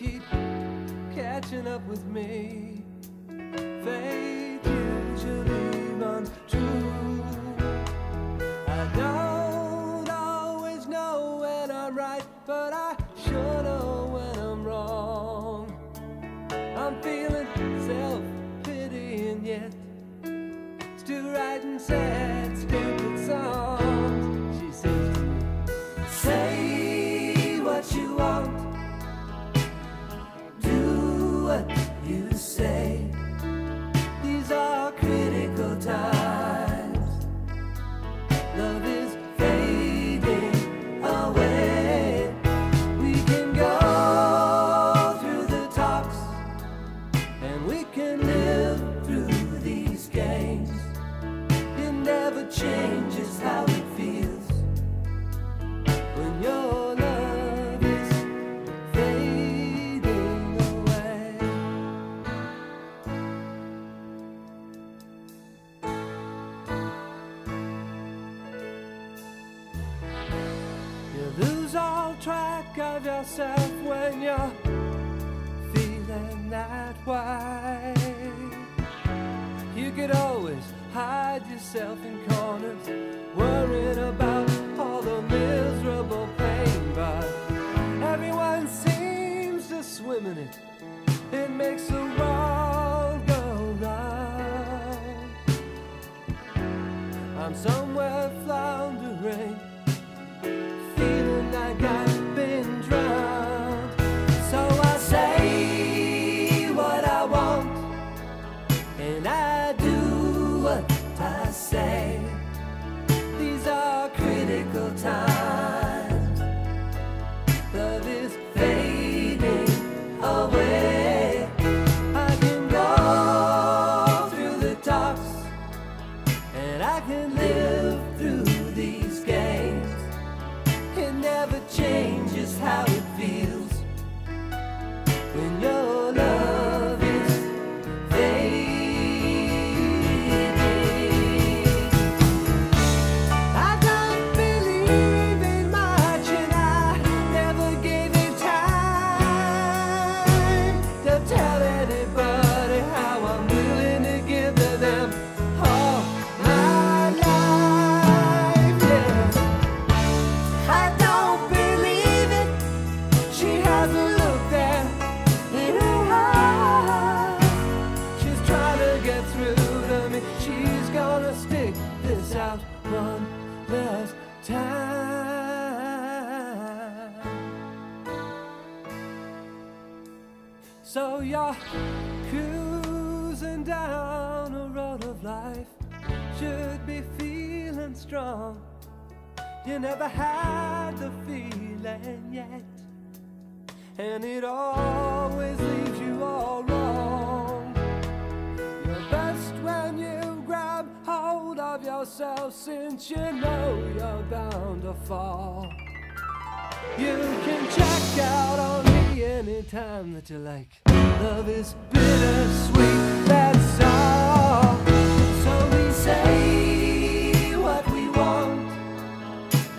keep catching up with me. Faith usually runs true. I don't always know when I'm right, but I sure know when I'm wrong. I'm feeling self-pity and yet still writing sad, stupid songs. She says to me, say what you want, do what you say. These are critical times. Love is fading away. We can go through the talks, and we can live through these games. It never changes how it feels when you're track of yourself when you're feeling that way. You could always hide yourself in corners, worrying about all the miserable pain, but everyone seems to swim in it. It makes the world go round. I'm somewhere floundering, feeling like I've been drowned. So I say what I want, and I do what I say. These are critical times. Love is fading away. I can go through the talks, and I can live through these games. It never changes how it feels when your love is fading. I don't believe in much, and I never gave it time to tell anybody how I'm willing to give to them all my life. Yeah. I don't believe it. She has a look there in her eyes. She's trying to get through to me. She's gonna stick this out one last time. So you're cruising down a road of life, should be feeling strong. You never had the feeling yet, and it always leaves you all wrong. You're best when you grab hold of yourself, since you know you're bound to fall. You can check out on me anytime that you like. Love is bittersweet, that's all. So we say what we want,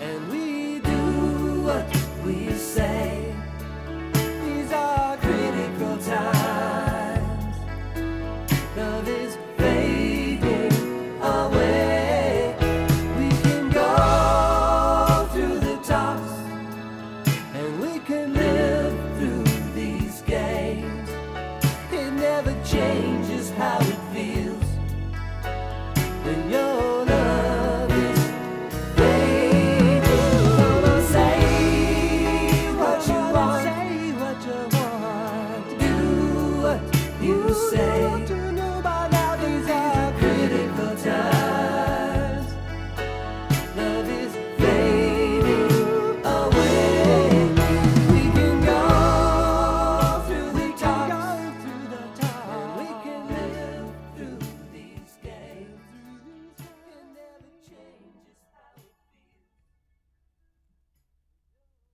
and we do what we say. These are critical times. Love is fading away. We can go through the tops, and we can live through these games. It never changes how it feels when you're you say.